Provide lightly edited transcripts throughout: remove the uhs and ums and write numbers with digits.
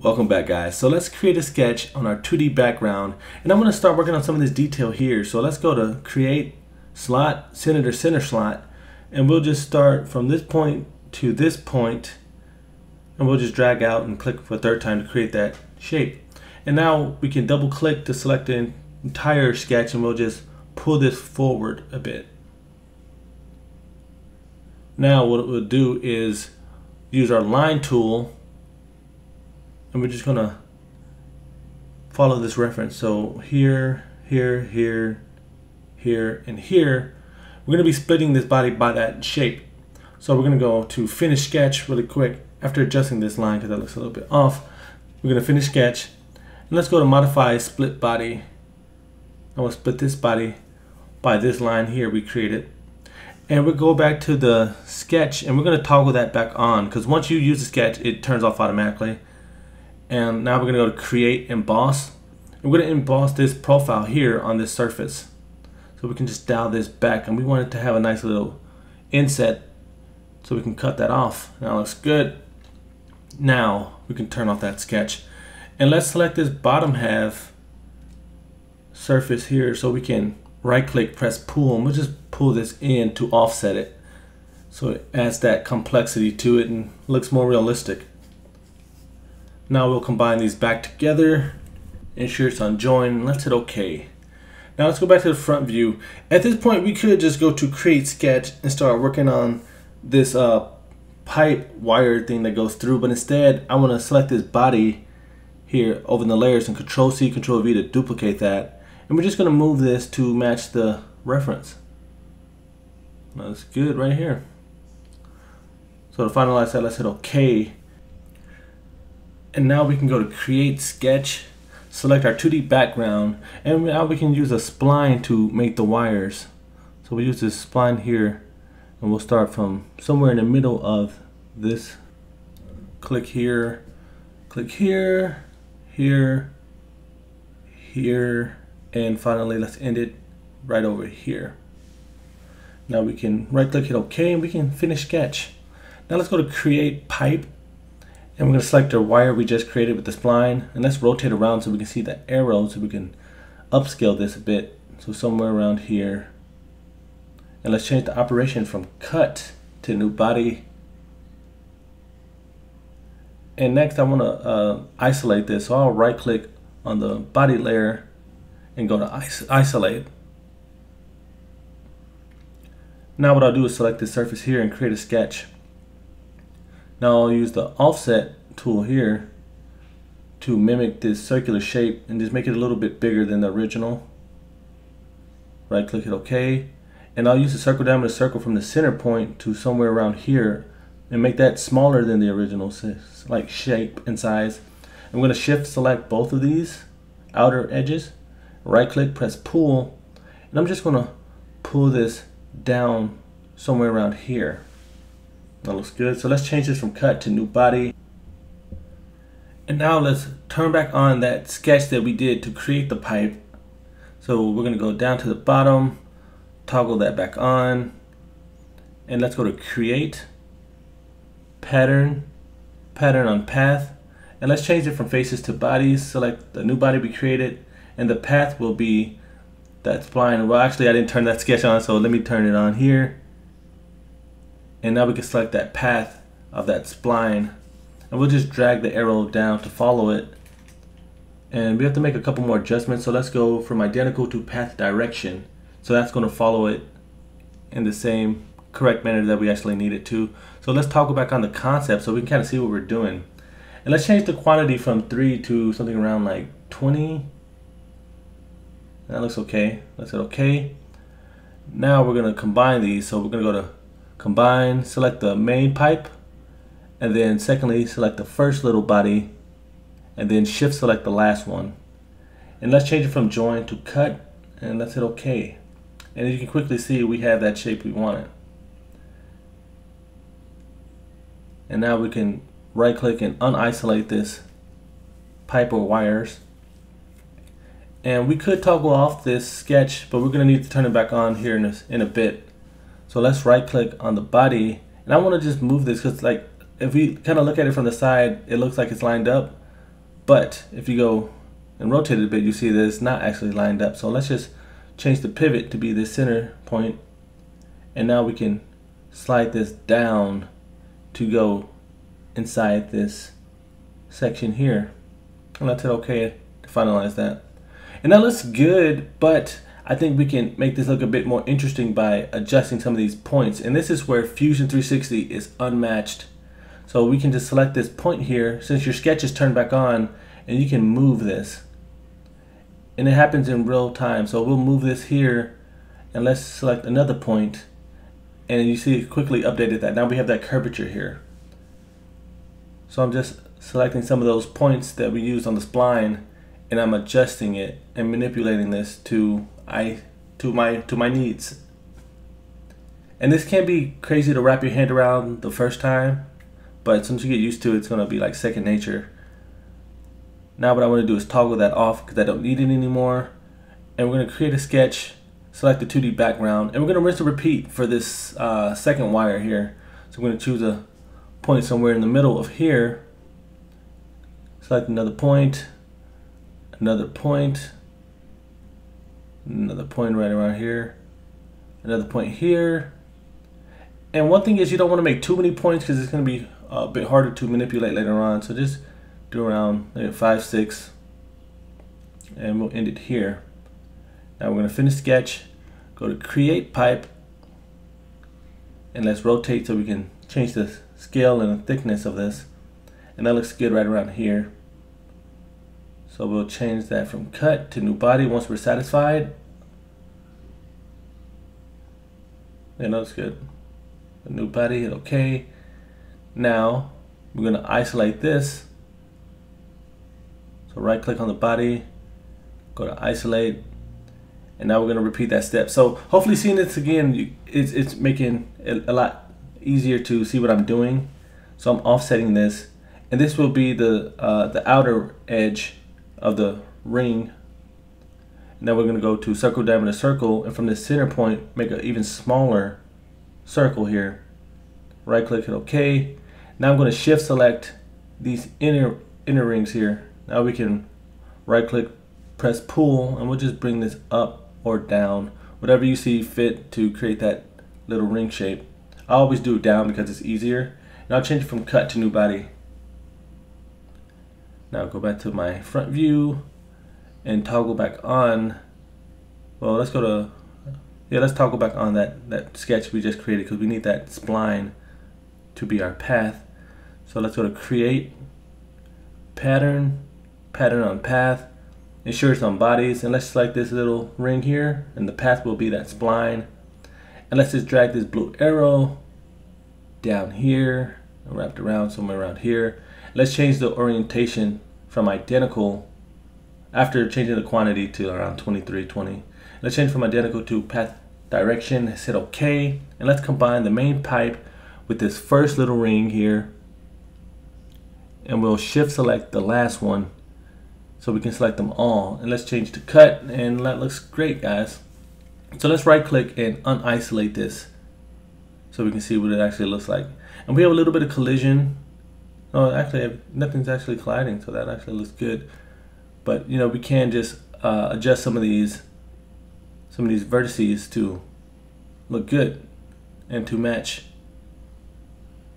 Welcome back, guys. So let's create a sketch on our 2D background, and I'm going to start working on some of this detail here. So let's go to create slot, center slot, and we'll just start from this point to this point, and we'll just drag out and click for a third time to create that shape. And now we can double click to select the entire sketch, and we'll just pull this forward a bit. Now what we'll do is use our line tool, and we're just gonna follow this reference. So here, here, here, here, and here. We're gonna be splitting this body by that shape. So we're gonna go to finish sketch really quick after adjusting this line because that looks a little bit off. We're gonna finish sketch, and let's go to modify split body. I will split this body by this line here we created. And we'll go back to the sketch, and we're gonna toggle that back on because once you use the sketch, it turns off automatically. And now we're going to go to create emboss. And we're going to emboss this profile here on this surface. So we can just dial this back, and we want it to have a nice little inset so we can cut that off. Now it looks good. Now we can turn off that sketch. And let's select this bottom half surface here so we can right click, press pull, and we'll just pull this in to offset it. So it adds that complexity to it and looks more realistic. Now we'll combine these back together, ensure it's on join, let's hit OK. Now let's go back to the front view. At this point, we could just go to create sketch and start working on this pipe wire thing that goes through, but instead I want to select this body here over in the layers and Control C, Control V to duplicate that. And we're just going to move this to match the reference. That's good right here. So to finalize that, let's hit OK. And now we can go to create sketch, select our 2D background, and now we can use a spline to make the wires. So we'll use this spline here, and we'll start from somewhere in the middle of this. Click here, here, here, and finally let's end it right over here. Now we can right click, hit OK, and we can finish sketch. Now let's go to create pipe. And we're going to select our wire we just created with the spline, and let's rotate around so we can see the arrow, so we can upscale this a bit. So somewhere around here. And let's change the operation from cut to new body. And next I want to isolate this, so I'll right click on the body layer and go to isolate. Now what I'll do is select this surface here and create a sketch. Now I'll use the offset tool here to mimic this circular shape and just make it a little bit bigger than the original. Right click, hit OK, and I'll use the circle diameter circle from the center point to somewhere around here and make that smaller than the original like shape and size. I'm going to shift select both of these outer edges, right click, press pull, and I'm just going to pull this down somewhere around here. That looks good. So let's change this from cut to new body. And now let's turn back on that sketch that we did to create the pipe. So we're going to go down to the bottom, toggle that back on, and let's go to create, pattern, pattern on path, and let's change it from faces to bodies. Select the new body we created, and the path will be that spline. Well, actually I didn't turn that sketch on, so let me turn it on here. And now we can select that path of that spline, and we'll just drag the arrow down to follow it. And we have to make a couple more adjustments, so let's go from identical to path direction. So that's going to follow it in the same correct manner that we actually need it to. So let's toggle back on the concept so we can kind of see what we're doing. And let's change the quantity from 3 to something around like 20. That looks okay. Let's hit OK. Now we're going to combine these, so we're going to go to combine, select the main pipe, and then secondly select the first little body, and then shift select the last one. And let's change it from join to cut, and let's hit OK. And as you can quickly see, we have that shape we wanted. And now we can right click and unisolate this pipe or wires. And we could toggle off this sketch, but we're going to need to turn it back on here in a bit. So let's right click on the body, and I want to just move this because like if we kind of look at it from the side, it looks like it's lined up, But if you go and rotate it a bit, you see that it's not actually lined up. So let's just change the pivot to be the center point, and now we can slide this down to go inside this section here. And let's hit OK to finalize that. And that looks good, but I think we can make this look a bit more interesting by adjusting some of these points. And this is where Fusion 360 is unmatched. So we can just select this point here, since your sketch is turned back on, and you can move this. And it happens in real time. So we'll move this here, and let's select another point. And you see it quickly updated that. Now we have that curvature here. So I'm just selecting some of those points that we used on the spline, and I'm adjusting it and manipulating this to my needs. And this can be crazy to wrap your hand around the first time, but once you get used to it, it's gonna be like second nature. Now what I want to do is toggle that off because I don't need it anymore. And we're gonna create a sketch, select the 2D background, and we're gonna rinse and repeat for this second wire here. So we're gonna choose a point somewhere in the middle of here, select another point, another point, another point right around here, another point here. And one thing is you don't want to make too many points because it's going to be a bit harder to manipulate later on. So just do around maybe 5, 6, and we'll end it here. Now we're going to finish sketch, go to create pipe, and let's rotate so we can change the scale and the thickness of this. And that looks good right around here. So we'll change that from cut to new body once we're satisfied. And that looks good. A new body, hit OK. Now we're going to isolate this. So right click on the body, go to isolate, and now we're going to repeat that step. So hopefully seeing this again, it's making it a lot easier to see what I'm doing. So I'm offsetting this, and this will be the outer edge of the ring. Now we're going to go to circle, diameter, circle, and from the center point make an even smaller circle here. Right click, hit OK. Now I'm going to shift select these inner rings here. Now we can right click, press pull, and we'll just bring this up or down, whatever you see fit to create that little ring shape. I always do it down because it's easier. And I'll change it from cut to new body. Now go back to my front view and toggle back on. Well, let's go to, yeah, let's toggle back on that sketch we just created because we need that spline to be our path. So let's go to create, pattern, pattern on path, ensure it's on bodies, and let's select this little ring here, and the path will be that spline. And let's just drag this blue arrow down here, and wrap it around somewhere around here. Let's change the orientation from identical, after changing the quantity to around 2320. Let's change from identical to path direction. Let's hit OK, and let's combine the main pipe with this first little ring here, and we'll shift select the last one so we can select them all. And let's change to cut, and that looks great, guys. So let's right click and unisolate this so we can see what it actually looks like. And we have a little bit of collision. Oh, actually, nothing's actually colliding, so that actually looks good. But you know, we can just adjust some of these vertices to look good and to match.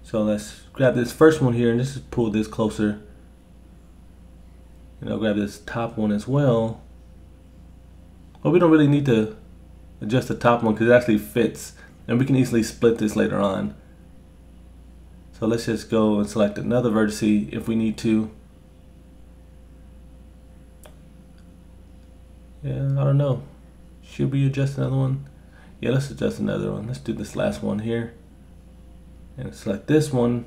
So let's grab this first one here and just pull this closer. And I'll grab this top one as well. Well, we don't really need to adjust the top one because it actually fits, and we can easily split this later on. So let's just go and select another vertice if we need to. Yeah, I don't know. Should we adjust another one? Yeah, let's adjust another one. Let's do this last one here. And select this one.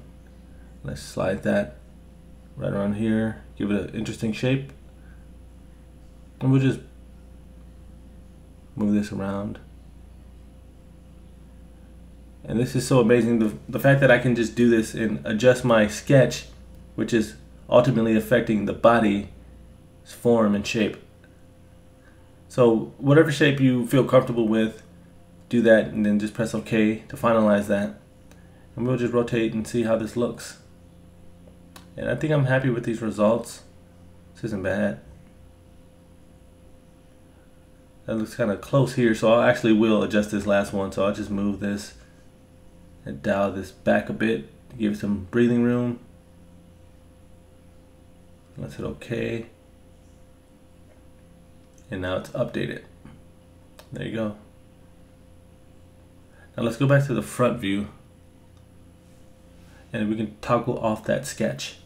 Let's slide that right around here. Give it an interesting shape. And we'll just move this around. And this is so amazing, the fact that I can just do this and adjust my sketch, which is ultimately affecting the body's form and shape. So whatever shape you feel comfortable with, do that, and then just press OK to finalize that. And we'll just rotate and see how this looks. And I think I'm happy with these results. This isn't bad. That looks kind of close here, so I actually will adjust this last one. So I'll just move this and dial this back a bit to give it some breathing room. Let's hit OK. And now it's updated. There you go. Now let's go back to the front view. And we can toggle off that sketch.